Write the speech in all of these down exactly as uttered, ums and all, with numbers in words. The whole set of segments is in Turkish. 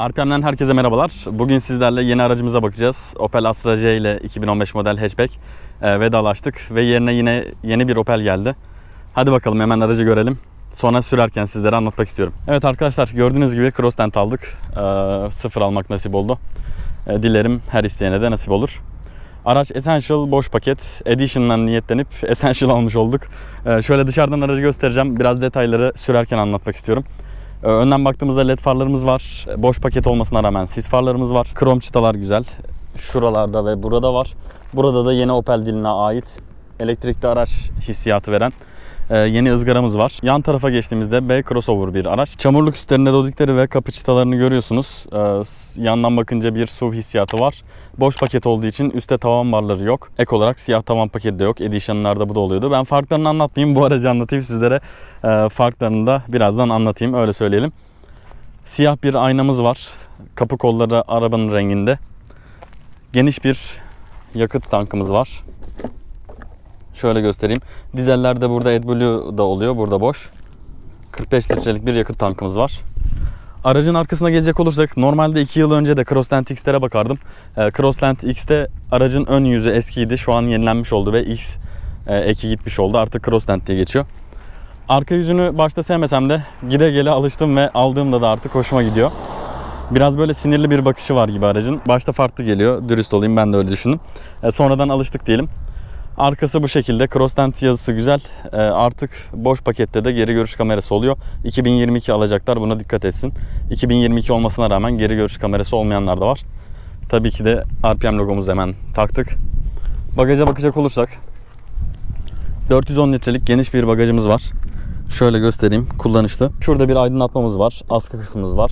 R P M'den herkese merhabalar. Bugün sizlerle yeni aracımıza bakacağız. Opel Astra J ile iki bin on beş model hatchback e, vedalaştık ve yerine yine yeni bir Opel geldi. Hadi bakalım hemen aracı görelim. Sonra sürerken sizlere anlatmak istiyorum. Evet arkadaşlar, gördüğünüz gibi Crossland aldık. E, sıfır almak nasip oldu. E, dilerim her isteyene de nasip olur. Araç Essential boş paket. Edition'dan niyetlenip Essential almış olduk. E, şöyle dışarıdan aracı göstereceğim. Biraz detayları sürerken anlatmak istiyorum. Önden baktığımızda led farlarımız var. Boş paket olmasına rağmen sis farlarımız var. Krom çıtalar güzel. Şuralarda ve burada var. Burada da yeni Opel diline ait elektrikli araç hissiyatı veren yeni ızgaramız var. Yan tarafa geçtiğimizde B-Crossover bir araç. Çamurluk üstlerinde dodikleri ve kapı çıtalarını görüyorsunuz. Yandan bakınca bir S U V hissiyatı var. Boş paket olduğu için üstte tavan barları yok. Ek olarak siyah tavan paketi de yok. Edition'larda bu da oluyordu. Ben farklarını anlatmayayım. Bu aracı anlatayım sizlere. Farklarını da birazdan anlatayım. Öyle söyleyelim. Siyah bir aynamız var. Kapı kolları arabanın renginde. Geniş bir yakıt tankımız var. Şöyle göstereyim. Dizellerde burada AdBlue da oluyor. Burada boş. kırk beş litrelik bir yakıt tankımız var. Aracın arkasına gelecek olursak, normalde iki yıl önce de Crossland X'lere bakardım. Crossland X'te aracın ön yüzü eskiydi. Şu an yenilenmiş oldu ve X eki gitmiş oldu. Artık Crossland diye geçiyor. Arka yüzünü başta sevmesem de gide gele alıştım ve aldığımda da artık hoşuma gidiyor. Biraz böyle sinirli bir bakışı var gibi aracın. Başta farklı geliyor. Dürüst olayım, ben de öyle düşündüm. Sonradan alıştık diyelim. Arkası bu şekilde. Crossland yazısı güzel. E, artık boş pakette de geri görüş kamerası oluyor. iki bin yirmi iki alacaklar, buna dikkat etsin. iki bin yirmi iki olmasına rağmen geri görüş kamerası olmayanlar da var. Tabii ki de R P M logomuzu hemen taktık. Bagaja bakacak olursak, dört yüz on litrelik geniş bir bagajımız var. Şöyle göstereyim kullanışlı. Şurada bir aydınlatmamız var. Askı kısmımız var.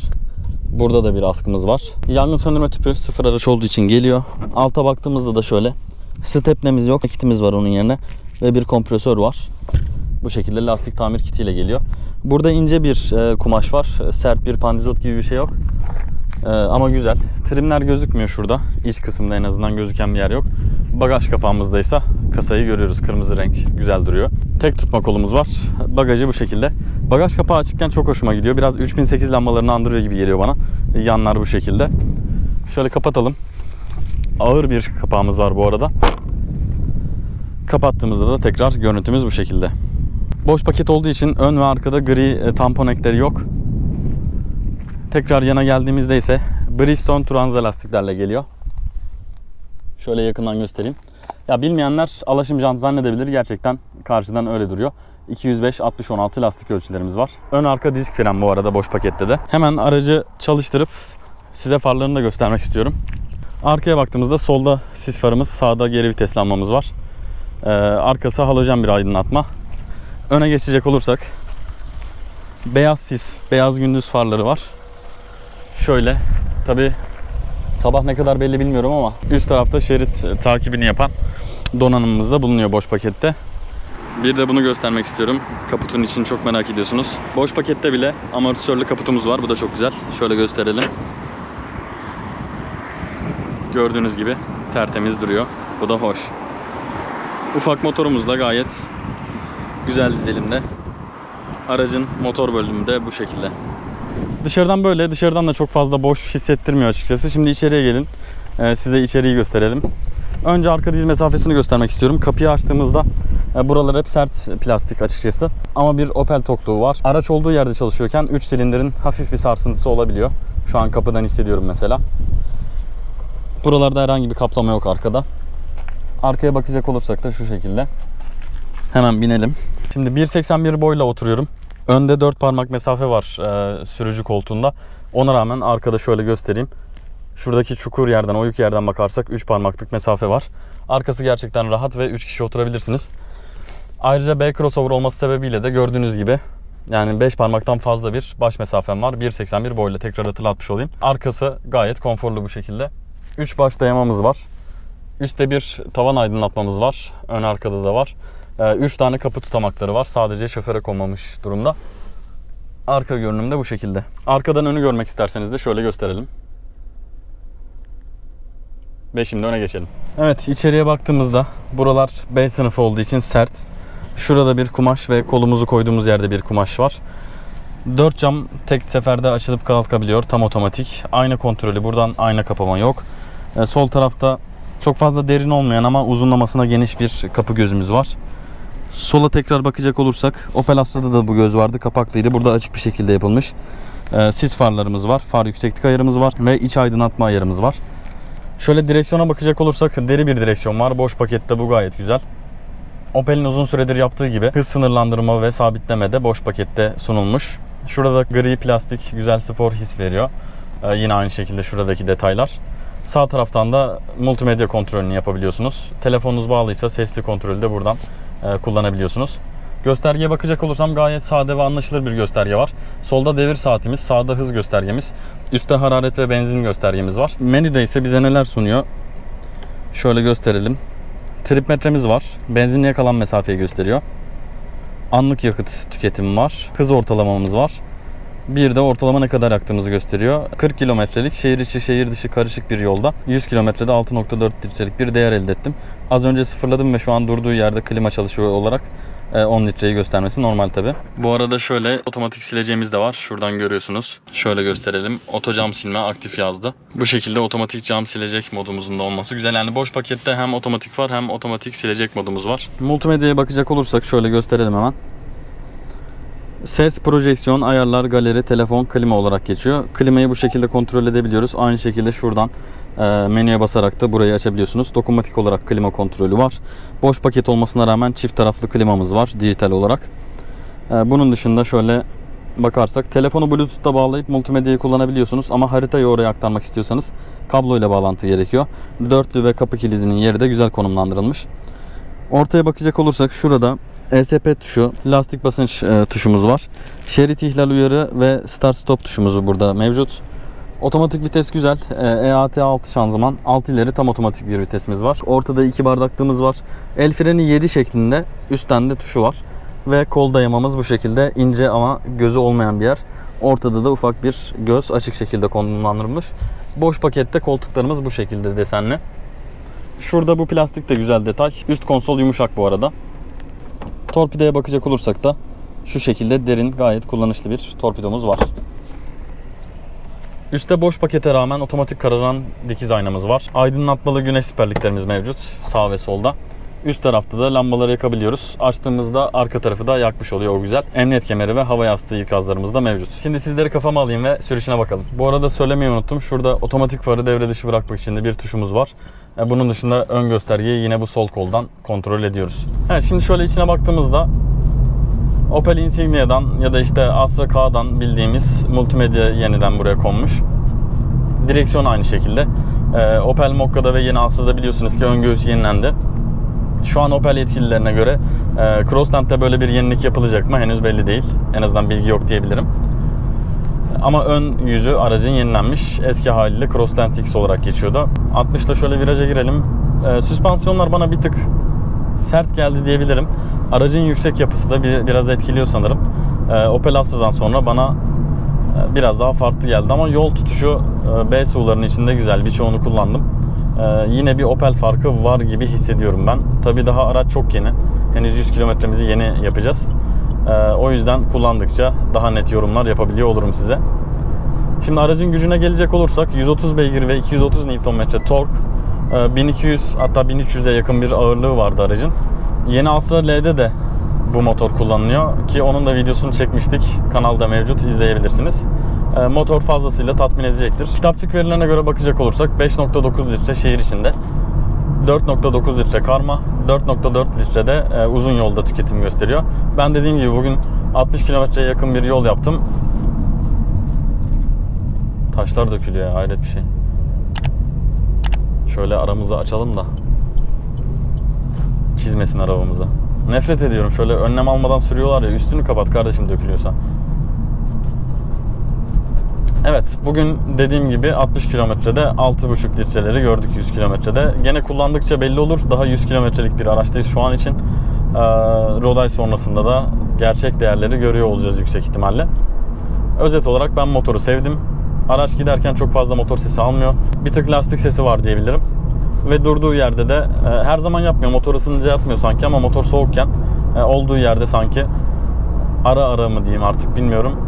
Burada da bir askımız var. Yangın söndürme tüpü sıfır araç olduğu için geliyor. Alta baktığımızda da şöyle. Stepnemiz yok. Kitimiz var onun yerine. Ve bir kompresör var. Bu şekilde lastik tamir kitiyle geliyor. Burada ince bir e, kumaş var. Sert bir pandizot gibi bir şey yok. E, ama güzel. Trimler gözükmüyor şurada. İç kısımda en azından gözüken bir yer yok. Bagaj kapağımızda ise kasayı görüyoruz. Kırmızı renk güzel duruyor. Tek tutma kolumuz var. Bagajı bu şekilde. Bagaj kapağı açıkken çok hoşuma gidiyor. Biraz üç bin sekiz lambalarını andırıyor gibi geliyor bana. Yanlar bu şekilde. Şöyle kapatalım. Ağır bir kapağımız var bu arada. Kapattığımızda da tekrar görüntümüz bu şekilde. Boş paket olduğu için ön ve arkada gri tampon ekleri yok. Tekrar yana geldiğimizde ise Bridgestone Turanza lastiklerle geliyor. Şöyle yakından göstereyim. Ya bilmeyenler alaşım jant zannedebilir. Gerçekten karşıdan öyle duruyor. iki yüz beş altmış on altı lastik ölçülerimiz var. Ön arka disk fren bu arada boş pakette de. Hemen aracı çalıştırıp size farlarını da göstermek istiyorum. Arkaya baktığımızda solda sis farımız, sağda geri vites lambamız var. Ee, arkası halojen bir aydınlatma. Öne geçecek olursak, beyaz sis, beyaz gündüz farları var. Şöyle, tabi sabah ne kadar belli bilmiyorum ama üst tarafta şerit takibini yapan donanımımız da bulunuyor boş pakette. Bir de bunu göstermek istiyorum. Kaputun için çok merak ediyorsunuz. Boş pakette bile amortisörlü kaputumuz var. Bu da çok güzel. Şöyle gösterelim. Gördüğünüz gibi tertemiz duruyor. Bu da hoş. Ufak motorumuz da gayet güzel dizelimde. Aracın motor bölümü de bu şekilde. Dışarıdan böyle. Dışarıdan da çok fazla boş hissettirmiyor açıkçası. Şimdi içeriye gelin. Ee, size içeriği gösterelim. Önce arka diz mesafesini göstermek istiyorum. Kapıyı açtığımızda e, buralar hep sert plastik açıkçası. Ama bir Opel tokluğu var. Araç olduğu yerde çalışıyorken üç silindirin hafif bir sarsıntısı olabiliyor. Şu an kapıdan hissediyorum mesela. Buralarda herhangi bir kaplama yok arkada. Arkaya bakacak olursak da şu şekilde. Hemen binelim. Şimdi bir seksen bir boyla oturuyorum. Önde dört parmak mesafe var e, sürücü koltuğunda. Ona rağmen arkada şöyle göstereyim. Şuradaki çukur yerden, oyuk yerden bakarsak üç parmaklık mesafe var. Arkası gerçekten rahat ve üç kişi oturabilirsiniz. Ayrıca B-Crossover olması sebebiyle de gördüğünüz gibi, yani beş parmaktan fazla bir baş mesafem var. bir seksen bir boyla, tekrar hatırlatmış olayım. Arkası gayet konforlu bu şekilde. üç baş dayamamız var. Üstte bir tavan aydınlatmamız var. Ön arkada da var. üç tane kapı tutamakları var. Sadece şoföre konmamış durumda. Arka görünüm de bu şekilde. Arkadan önü görmek isterseniz de şöyle gösterelim. Ve şimdi öne geçelim. Evet, içeriye baktığımızda buralar B sınıfı olduğu için sert. Şurada bir kumaş ve kolumuzu koyduğumuz yerde bir kumaş var. dört cam tek seferde açılıp kalkabiliyor. Tam otomatik. Ayna kontrolü. Buradan ayna kapama yok. E, sol tarafta çok fazla derin olmayan ama uzunlamasına geniş bir kapı gözümüz var. Sola tekrar bakacak olursak Opel Astra'da da bu göz vardı. Kapaklıydı. Burada açık bir şekilde yapılmış. E, sis farlarımız var. Far yükseklik ayarımız var. Ve iç aydınlatma ayarımız var. Şöyle direksiyona bakacak olursak deri bir direksiyon var. Boş pakette bu gayet güzel. Opel'in uzun süredir yaptığı gibi hız sınırlandırma ve sabitleme de boş pakette sunulmuş. Şurada gri plastik güzel spor his veriyor. Ee, yine aynı şekilde şuradaki detaylar. Sağ taraftan da multimedya kontrolünü yapabiliyorsunuz. Telefonunuz bağlıysa sesli kontrolü de buradan e, kullanabiliyorsunuz. Göstergeye bakacak olursam gayet sade ve anlaşılır bir gösterge var. Solda devir saatimiz, sağda hız göstergemiz, üstte hararet ve benzin göstergemiz var. Menüde ise bize neler sunuyor? Şöyle gösterelim. Trip metremiz var. Benzinliğe kalan mesafeyi gösteriyor. Anlık yakıt tüketimi var. Hız ortalamamız var. Bir de ortalama ne kadar yaktığımızı gösteriyor. kırk kilometrelik şehir içi şehir dışı karışık bir yolda yüz kilometrede altı nokta dört litrelik bir değer elde ettim. Az önce sıfırladım ve şu an durduğu yerde klima çalışıyor olarak on litreyi göstermesi normal tabi. Bu arada şöyle otomatik sileceğimiz de var. Şuradan görüyorsunuz. Şöyle gösterelim. Oto cam silme aktif yazdı. Bu şekilde otomatik cam silecek modumuzun da olması güzel. Yani boş pakette hem otomatik var hem otomatik silecek modumuz var. Multimedya'ya bakacak olursak şöyle gösterelim hemen. Ses, projeksiyon, ayarlar, galeri, telefon, klima olarak geçiyor. Klimayı bu şekilde kontrol edebiliyoruz. Aynı şekilde şuradan menüye basarak da burayı açabiliyorsunuz. Dokunmatik olarak klima kontrolü var. Boş paket olmasına rağmen çift taraflı klimamız var dijital olarak. Bunun dışında şöyle bakarsak telefonu Bluetooth'ta bağlayıp multimedyayı kullanabiliyorsunuz ama haritayı oraya aktarmak istiyorsanız kablo ile bağlantı gerekiyor. Dörtlü ve kapı kilidinin yeri de güzel konumlandırılmış. Ortaya bakacak olursak şurada E S P tuşu, lastik basınç tuşumuz var. Şerit ihlal uyarı ve start stop tuşumuz burada mevcut. Otomatik vites güzel. E A T altı şanzıman. altı ileri tam otomatik bir vitesimiz var. Ortada iki bardaklığımız var. El freni yedi şeklinde. Üstten de tuşu var. Ve kol dayamamız bu şekilde ince ama gözü olmayan bir yer. Ortada da ufak bir göz açık şekilde konumlandırılmış. Boş pakette koltuklarımız bu şekilde desenli. Şurada bu plastik de güzel detay. Üst konsol yumuşak bu arada. Torpidoya bakacak olursak da şu şekilde derin gayet kullanışlı bir torpidomuz var. Üstte boş pakete rağmen otomatik kararan dikiz aynamız var. Aydınlatmalı güneş siperliklerimiz mevcut sağ ve solda. Üst tarafta da lambaları yakabiliyoruz. Açtığımızda arka tarafı da yakmış oluyor o güzel. Emniyet kemeri ve hava yastığı ikazlarımız da mevcut. Şimdi sizleri kafama alayım ve sürüşüne bakalım. Bu arada söylemeyi unuttum. Şurada otomatik farı devre dışı bırakmak için de bir tuşumuz var. Bunun dışında ön göstergeyi yine bu sol koldan kontrol ediyoruz. Evet, şimdi şöyle içine baktığımızda Opel Insignia'dan ya da işte Astra K'dan bildiğimiz multimedya yeniden buraya konmuş. Direksiyon aynı şekilde. Ee, Opel Mokka'da ve yeni Astra'da biliyorsunuz ki ön göğüs yenilendi. Şu an Opel yetkililerine göre e, Crossland'da böyle bir yenilik yapılacak mı henüz belli değil. En azından bilgi yok diyebilirim. Ama ön yüzü aracın yenilenmiş. Eski haliyle Crossland X olarak geçiyordu. altmışla şöyle viraja girelim. E, süspansiyonlar bana bir tık sert geldi diyebilirim. Aracın yüksek yapısı da bir, biraz etkiliyor sanırım. Ee, Opel Astra'dan sonra bana e, biraz daha farklı geldi ama yol tutuşu e, B sularının içinde güzel. Birçoğunu kullandım. Ee, yine bir Opel farkı var gibi hissediyorum ben. Tabii daha araç çok yeni. Henüz yüz kilometremizi yeni yapacağız. Ee, o yüzden kullandıkça daha net yorumlar yapabiliyor olurum size. Şimdi aracın gücüne gelecek olursak yüz otuz beygir ve iki yüz otuz newton metre tork. bin iki yüz hatta bin üç yüze yakın bir ağırlığı vardı aracın. Yeni Astra L'de de bu motor kullanılıyor ki onun da videosunu çekmiştik. Kanalda mevcut, izleyebilirsiniz. E, motor fazlasıyla tatmin edecektir. Kitapçık verilerine göre bakacak olursak beş nokta dokuz litre şehir içinde, dört nokta dokuz litre karma, dört nokta dört litre de e, uzun yolda tüketim gösteriyor. Ben dediğim gibi bugün altmış kilometreye yakın bir yol yaptım. Taşlar dökülüyor ya, hayret bir şey. Şöyle aramızı açalım da çizmesin arabamıza. Nefret ediyorum. Şöyle önlem almadan sürüyorlar ya. Üstünü kapat kardeşim dökülüyorsa. Evet. Bugün dediğim gibi altmış kilometrede altı buçuk litreleri gördük yüz kilometrede. Gene kullandıkça belli olur. Daha yüz kilometrelik bir araçtayız şu an için. Ee, Roday sonrasında da gerçek değerleri görüyor olacağız yüksek ihtimalle. Özet olarak ben motoru sevdim. Araç giderken çok fazla motor sesi almıyor. Bir tık lastik sesi var diyebilirim. Ve durduğu yerde de e, her zaman yapmıyor. Motor ısınınca yapmıyor sanki ama motor soğukken e, olduğu yerde sanki ara ara mı diyeyim artık bilmiyorum.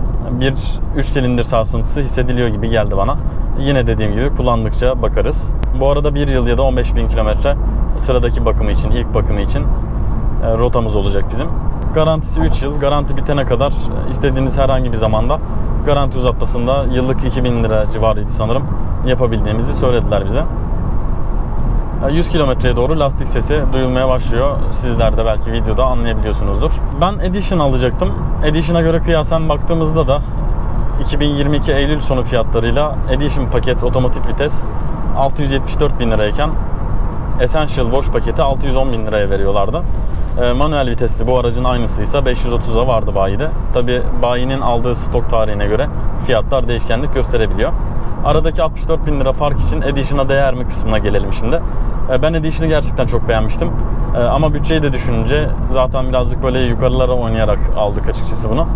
bir üç silindir sarsıntısı hissediliyor gibi geldi bana. Yine dediğim gibi kullandıkça bakarız. Bu arada bir yıl ya da on beş bin kilometre sıradaki bakımı için, ilk bakımı için rotamız olacak bizim. Garantisi üç yıl. Garanti bitene kadar istediğiniz herhangi bir zamanda garanti uzatmasında yıllık iki bin lira civarıydı sanırım, yapabildiğimizi söylediler bize. yüz kilometreye doğru lastik sesi duyulmaya başlıyor. Sizler de belki videoda anlayabiliyorsunuzdur. Ben Edition alacaktım. Edition'a göre kıyasen baktığımızda da iki bin yirmi iki Eylül sonu fiyatlarıyla Edition paket otomatik vites altı yüz yetmiş dört bin lirayken Essential boş paketi altı yüz on bin liraya veriyorlardı. E, manuel vitesli bu aracın aynısıysa beş yüz otuza vardı bayide. Tabi bayinin aldığı stok tarihine göre fiyatlar değişkenlik gösterebiliyor. Aradaki altmış dört bin lira fark için Edition'a değer mi kısmına gelelim şimdi. E, ben Edition'ı gerçekten çok beğenmiştim. E, ama bütçeyi de düşününce zaten birazcık böyle yukarılara oynayarak aldık açıkçası bunu.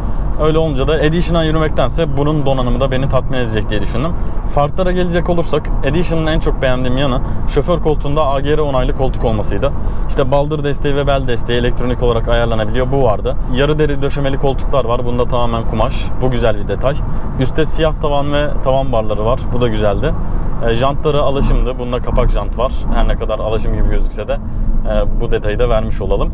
Öyle olunca da Edition'a yürümektense bunun donanımı da beni tatmin edecek diye düşündüm. Farklara gelecek olursak Edition'ın en çok beğendiğim yanı şoför koltuğunda A G R onaylı koltuk olmasıydı. İşte baldır desteği ve bel desteği elektronik olarak ayarlanabiliyor. Bu vardı. Yarı deri döşemeli koltuklar var. Bunda tamamen kumaş. Bu güzel bir detay. Üstte siyah tavan ve tavan barları var. Bu da güzeldi. E, jantları alaşımdı. Bunda kapak jant var. Her ne kadar alaşım gibi gözükse de e, bu detayı da vermiş olalım.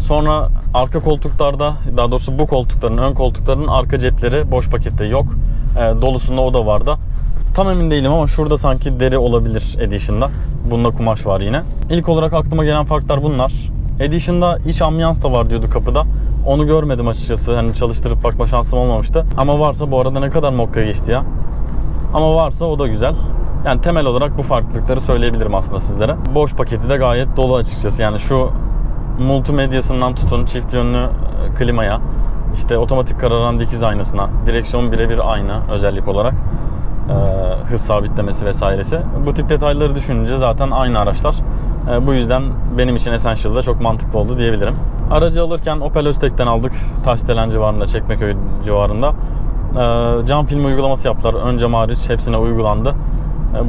Sonra arka koltuklarda, daha doğrusu bu koltukların, ön koltukların arka cepleri boş pakette yok. E, dolusunda o da vardı. Tam emin değilim ama şurada sanki deri olabilir Edition'da. Bunda kumaş var yine. İlk olarak aklıma gelen farklar bunlar. Edition'da iç ambiyans da var diyordu kapıda. Onu görmedim açıkçası. Hani çalıştırıp bakma şansım olmamıştı. Ama varsa bu arada ne kadar Mokka geçti ya. Ama varsa o da güzel. Yani temel olarak bu farklılıkları söyleyebilirim aslında sizlere. Boş paketi de gayet dolu açıkçası. Yani şu multimedyasından tutun, çift yönlü klimaya, işte otomatik kararan dikiz aynasına, direksiyon birebir aynı özellik olarak, e, hız sabitlemesi vesairesi. Bu tip detayları düşününce zaten aynı araçlar. E, bu yüzden benim için Essential'da çok mantıklı oldu diyebilirim. Aracı alırken Opel Östek'ten aldık. Taşdelen civarında, Çekmeköy civarında. E, cam film uygulaması yaptılar. Ön cam hariç hepsine uygulandı.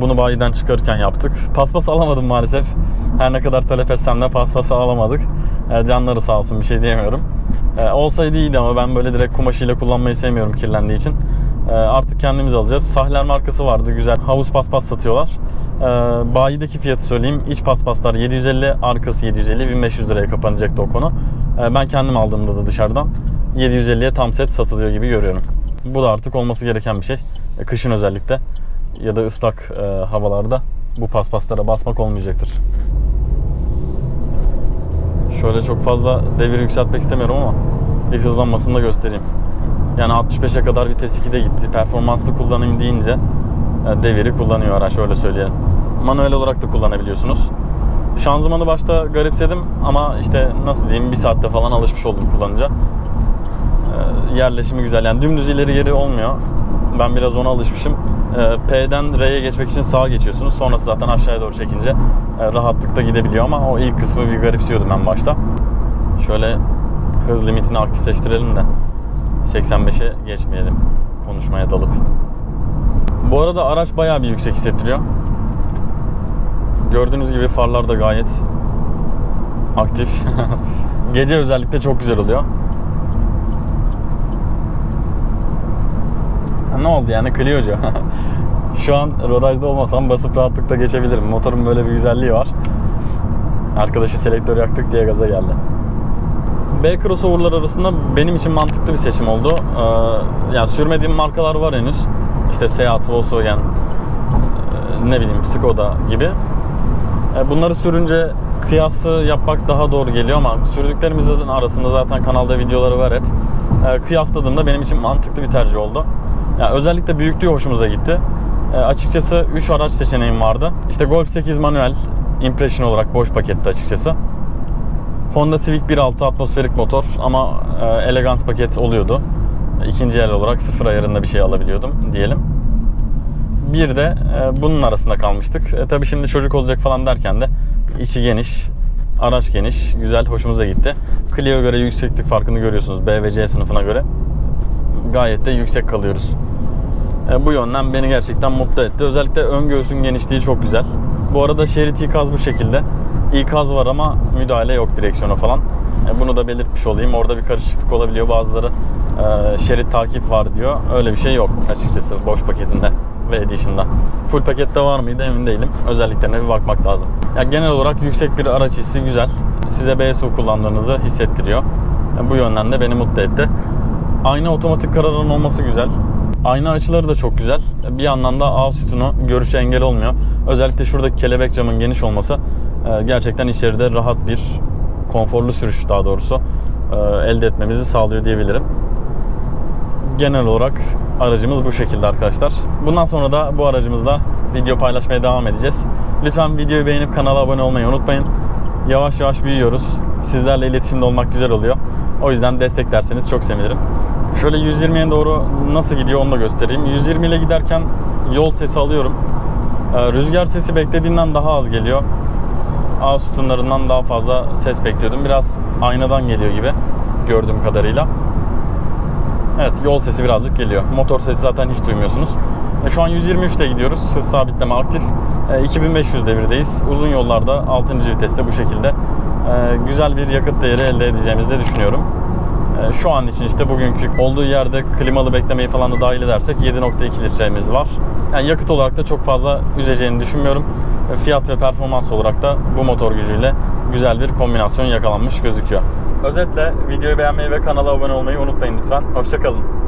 Bunu bayiden çıkarırken yaptık. Paspas alamadım maalesef. Her ne kadar talep etsem de paspası alamadık. Canları sağ olsun, bir şey diyemiyorum. Olsaydı iyiydi ama ben böyle direkt kumaşıyla kullanmayı sevmiyorum kirlendiği için. Artık kendimiz alacağız. Sahler markası vardı, güzel. Havuz paspas satıyorlar. Bayideki fiyatı söyleyeyim. İç paspaslar yedi yüz elli, arkası yedi yüz elli, bin beş yüz liraya kapanacaktı o konu. Ben kendim aldığımda da dışarıdan yedi yüz elliye tam set satılıyor gibi görüyorum. Bu da artık olması gereken bir şey. Kışın özellikle ya da ıslak e, havalarda bu paspaslara basmak olmayacaktır. Şöyle çok fazla devir yükseltmek istemiyorum ama bir hızlanmasını da göstereyim. Yani altmış beşe kadar vites ikide gitti. Performanslı kullanayım deyince e, deviri kullanıyor araç, öyle söyleyelim. Manuel olarak da kullanabiliyorsunuz. Şanzımanı başta garipsedim ama işte nasıl diyeyim, bir saatte falan alışmış oldum kullanınca. E, yerleşimi güzel. Yani dümdüz ileri geri olmuyor. Ben biraz ona alışmışım. P'den R'ye geçmek için sağa geçiyorsunuz. Sonrası zaten aşağıya doğru çekince rahatlıkla gidebiliyor ama o ilk kısmı bir garipsiyordum ben başta. Şöyle hız limitini aktifleştirelim de seksen beşe geçmeyelim konuşmaya dalıp. Bu arada araç bayağı bir yüksek hissettiriyor. Gördüğünüz gibi farlar da gayet aktif. Gece özellikle çok güzel oluyor. Ne oldu yani Clio'cu? Şu an rodajda olmasam basıp rahatlıkla geçebilirim. Motorun böyle bir güzelliği var. Arkadaşı selektör yaktık diye gaza geldi. B-Crossover'lar arasında benim için mantıklı bir seçim oldu. Ee, yani sürmediğim markalar var henüz. İşte Seat, Volkswagen, ne bileyim Skoda gibi. Bunları sürünce kıyası yapmak daha doğru geliyor ama sürdüklerimizin arasında zaten kanalda videoları var hep. Ee, kıyasladığımda benim için mantıklı bir tercih oldu. Yani özellikle büyüklüğü hoşumuza gitti. E, açıkçası üç araç seçeneğim vardı. İşte Golf sekiz manuel, Impression olarak boş pakette açıkçası. Honda Civic bir nokta altı atmosferik motor ama e, elegans paket oluyordu. İkinci el olarak sıfır ayarında bir şey alabiliyordum diyelim. Bir de e, bunun arasında kalmıştık. E, tabii şimdi çocuk olacak falan derken de içi geniş, araç geniş, güzel, hoşumuza gitti. Clio'ya göre yükseklik farkını görüyorsunuz, B ve C sınıfına göre. Gayet de yüksek kalıyoruz. E, bu yönden beni gerçekten mutlu etti. Özellikle ön göğsün genişliği çok güzel. Bu arada şerit ikaz bu şekilde. İkaz var ama müdahale yok direksiyona falan. E, bunu da belirtmiş olayım. Orada bir karışıklık olabiliyor. Bazıları şerit takip var diyor. Öyle bir şey yok açıkçası boş paketinde ve Edition'da. Full pakette var mıydı emin değilim. Özelliklerine bir bakmak lazım. Ya genel olarak yüksek bir araç hissi güzel. Size B S U kullandığınızı hissettiriyor. Yani bu yönden de beni mutlu etti. Ayna otomatik kararın olması güzel. Ayna açıları da çok güzel. Bir yandan da av sütunu görüşe engel olmuyor. Özellikle şuradaki kelebek camın geniş olması gerçekten içeride rahat bir konforlu sürüş daha doğrusu elde etmemizi sağlıyor diyebilirim. Genel olarak aracımız bu şekilde arkadaşlar. Bundan sonra da bu aracımızla video paylaşmaya devam edeceğiz. Lütfen videoyu beğenip kanala abone olmayı unutmayın. Yavaş yavaş büyüyoruz. Sizlerle iletişimde olmak güzel oluyor. O yüzden desteklerseniz çok sevinirim. Şöyle yüz yirmiye doğru nasıl gidiyor onu da göstereyim. yüz yirmi ile giderken yol sesi alıyorum. Rüzgar sesi beklediğimden daha az geliyor. Ağ sütunlarından daha fazla ses bekliyordum. Biraz aynadan geliyor gibi gördüğüm kadarıyla. Evet, yol sesi birazcık geliyor. Motor sesi zaten hiç duymuyorsunuz. E, şu an yüz yirmi üçte gidiyoruz. Hız sabitleme aktif. E, iki bin beş yüz devirdeyiz. Uzun yollarda altıncı viteste bu şekilde e, güzel bir yakıt değeri elde edeceğimizi de düşünüyorum. E, şu an için işte bugünkü olduğu yerde klimalı beklemeyi falan da dahil edersek yedi nokta iki litremiz var. Yani yakıt olarak da çok fazla üzeceğini düşünmüyorum. E, fiyat ve performans olarak da bu motor gücüyle güzel bir kombinasyon yakalanmış gözüküyor. Özetle videoyu beğenmeyi ve kanala abone olmayı unutmayın lütfen. Hoşça kalın.